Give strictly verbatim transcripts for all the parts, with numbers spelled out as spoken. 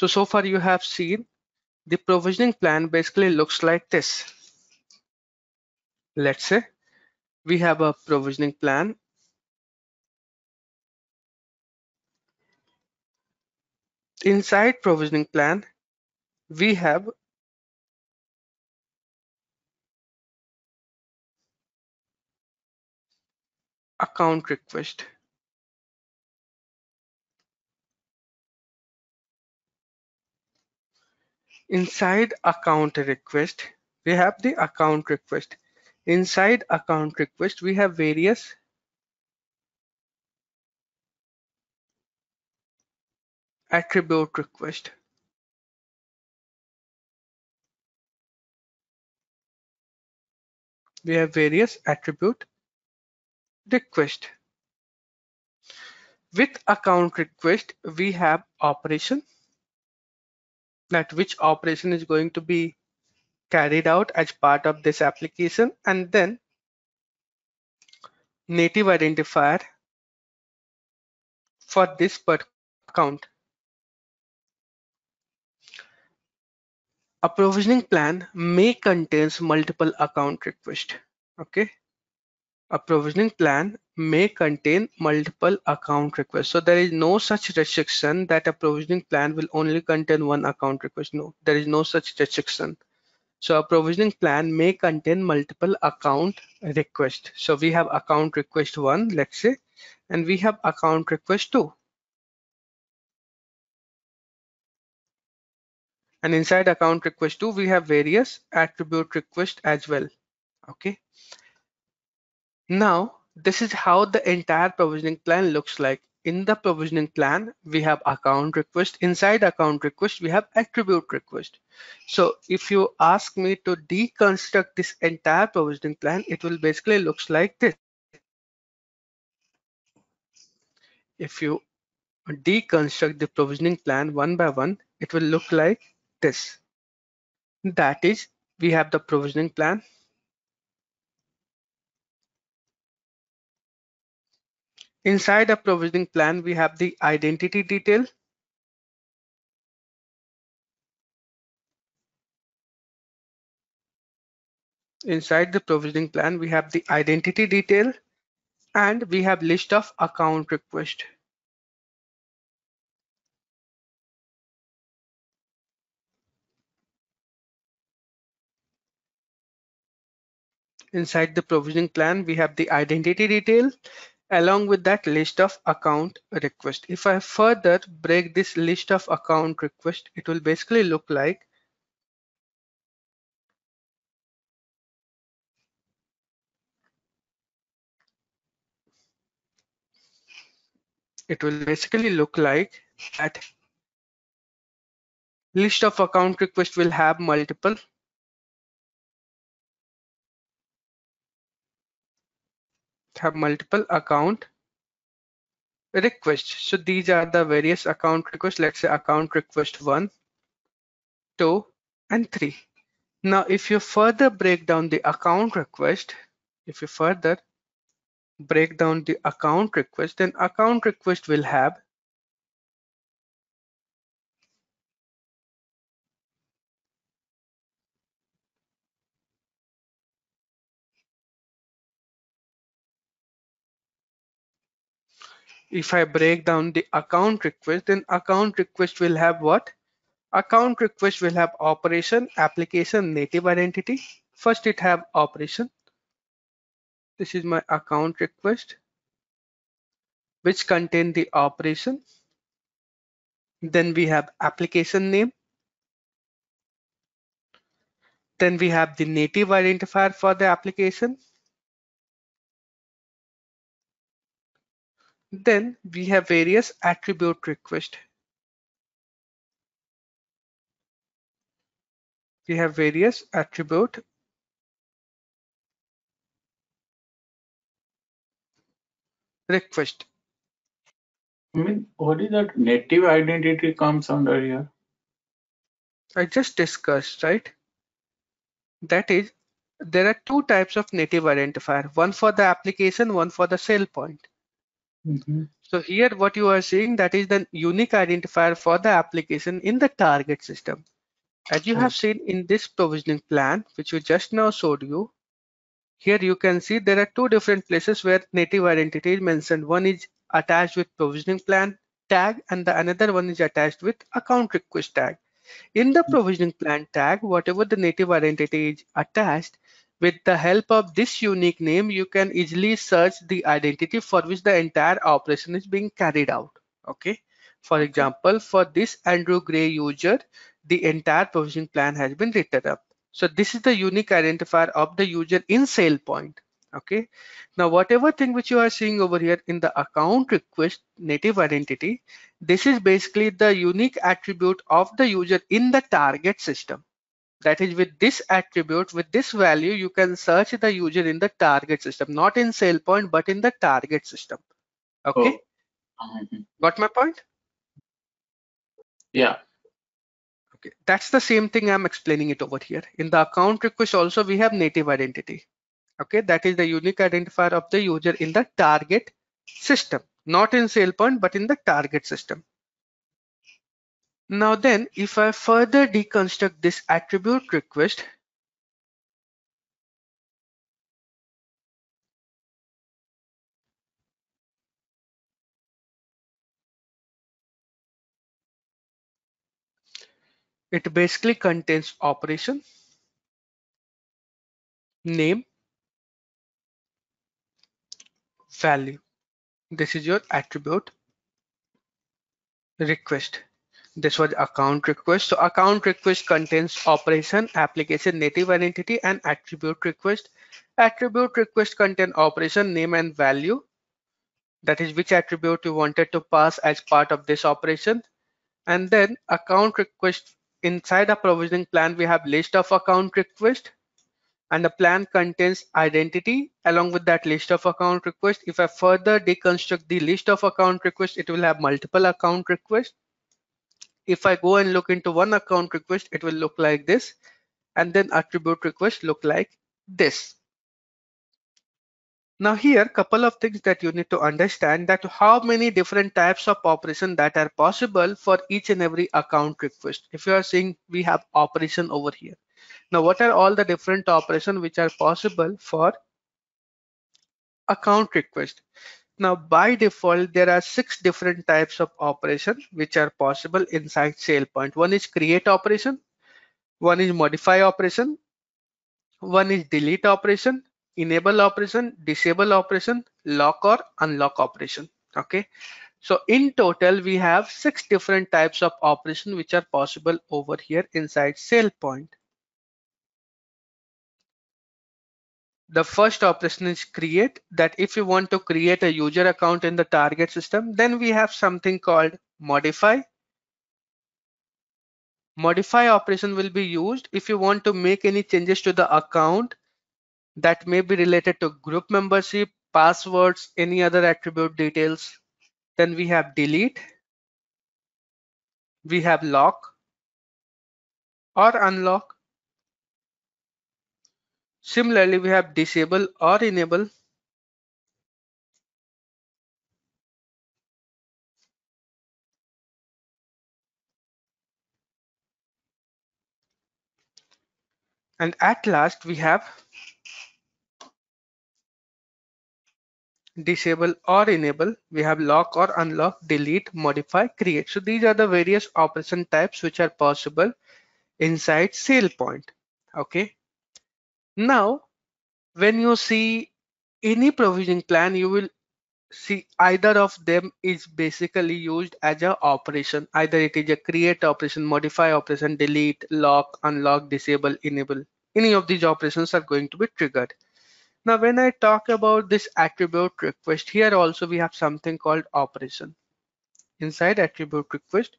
So, so far you have seen the provisioning plan basically looks like this. Let's say we have a provisioning plan. Inside provisioning plan, we have account request. Inside account request, we have the account request. Inside account request, we have various attribute request. We have various attribute request. With account request, we have operation, that which operation is going to be carried out as part of this application, and then native identifier for this particular account. A provisioning plan may contains multiple account requests. Okay, a provisioning plan may contain multiple account requests. So there is no such restriction that a provisioning plan will only contain one account request. No, there is no such restriction. So a provisioning plan may contain multiple account requests. So we have account request one, let's say, and we have account request two. And inside account request two, we have various attribute requests as well. Okay. Now, this is how the entire provisioning plan looks like. In the provisioning plan, we have account request. Inside account request, we have attribute request. So if you ask me to deconstruct this entire provisioning plan, it will basically looks like this. If you deconstruct the provisioning plan one by one, it will look like this. That is, we have the provisioning plan. Inside a provisioning plan, we have the identity detail. Inside the provisioning plan, we have the identity detail, and we have list of account requests. Inside the provisioning plan, we have the identity detail along with that list of account request. If I further break this list of account request, it will basically look like it will basically look like that list of account request will have multiple have multiple account requests. So these are the various account requests. Let's say account request one, two, and three. Now, if you further break down the account request, if you further break down the account request, then account request will have If I break down the account request, then account request will have what? Account request will have operation, application, native identity. First, it have operation. This is my account request, which contain the operation. Then we have application name. Then we have the native identifier for the application. Then we have various attribute request. We have various attribute request. I mean, what is that native identity comes under here? I just discussed, right? That is, there are two types of native identifier, one for the application, one for the SailPoint. Mm-hmm. So here what you are seeing, that is the unique identifier for the application in the target system. As you have seen in this provisioning plan, which we just now showed you, here you can see there are two different places where native identity is mentioned. One is attached with provisioning plan tag and the another one is attached with account request tag. In the provisioning plan tag, whatever the native identity is attached, with the help of this unique name, you can easily search the identity for which the entire operation is being carried out. Okay. For example, for this Andrew Gray user, the entire provisioning plan has been written up. So this is the unique identifier of the user in SailPoint. Okay. Now, whatever thing which you are seeing over here in the account request native identity, this is basically the unique attribute of the user in the target system. That is, with this attribute, with this value, you can search the user in the target system, not in SailPoint, but in the target system. Okay. Oh. Got my point? Yeah. Okay. That's the same thing I'm explaining it over here. In the account request also, we have native identity. Okay. That is the unique identifier of the user in the target system, not in SailPoint, but in the target system. Now then, if I further deconstruct this attribute request, it basically contains operation, name, value. This is your attribute request. This was account request. So account request contains operation, application, native identity, and attribute request. Attribute request contain operation, name, and value. That is which attribute you wanted to pass as part of this operation. And then account request, inside a provisioning plan, we have list of account request, and the plan contains identity along with that list of account request. If I further deconstruct the list of account request, it will have multiple account requests. If I go and look into one account request, it will look like this, and then attribute request look like this. Now here, couple of things that you need to understand, that how many different types of operation that are possible for each and every account request. If you are seeing, we have operation over here. Now, what are all the different operation which are possible for account request? Now, by default, there are six different types of operation which are possible inside SailPoint. One is create operation, one is modify operation, one is delete operation, enable operation, disable operation, lock or unlock operation. Okay. So in total, we have six different types of operation which are possible over here inside SailPoint. The first operation is create, that if you want to create a user account in the target system, then we have something called modify. Modify operation will be used if you want to make any changes to the account that may be related to group membership, passwords, any other attribute details. Then we have delete. We have lock or unlock. Similarly, we have disable or enable. And at last, we have disable or enable. We have lock or unlock, delete, modify, create. So these are the various operation types which are possible inside SailPoint. Okay. Now, when you see any provisioning plan, you will see either of them is basically used as an operation. Either it is a create operation, modify operation, delete, lock, unlock, disable, enable. Any of these operations are going to be triggered. Now, when I talk about this attribute request, here also we have something called operation. Inside attribute request,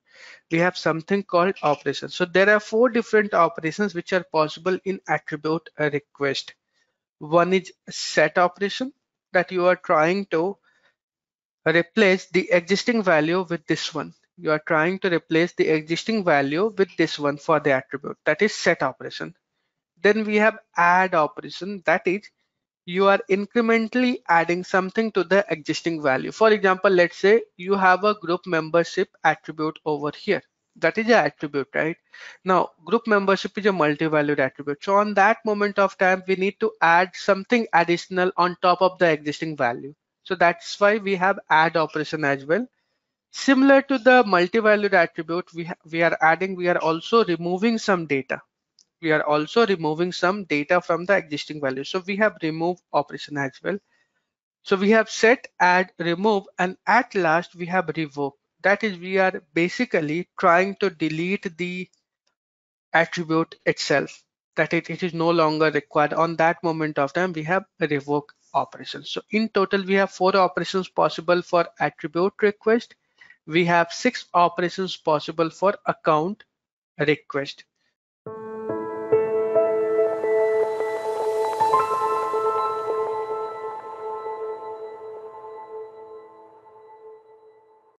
we have something called operation. So there are four different operations which are possible in attribute request. One is set operation, that you are trying to replace the existing value with this one. You are trying to replace the existing value with this one for the attribute. That is set operation. Then we have add operation, that is you are incrementally adding something to the existing value. For example, let's say you have a group membership attribute over here. That is an attribute, right? Now, group membership is a multi-valued attribute. So on that moment of time, we need to add something additional on top of the existing value. So that's why we have add operation as well. Similar to the multi-valued attribute, we, we are adding, we are also removing some data. We are also removing some data from the existing value. So we have remove operation as well. So we have set, add, remove, and at last we have revoke. That is, we are basically trying to delete the attribute itself, that it, it is no longer required. On that moment of time, we have a revoke operation. So in total, we have four operations possible for attribute request. We have six operations possible for account request.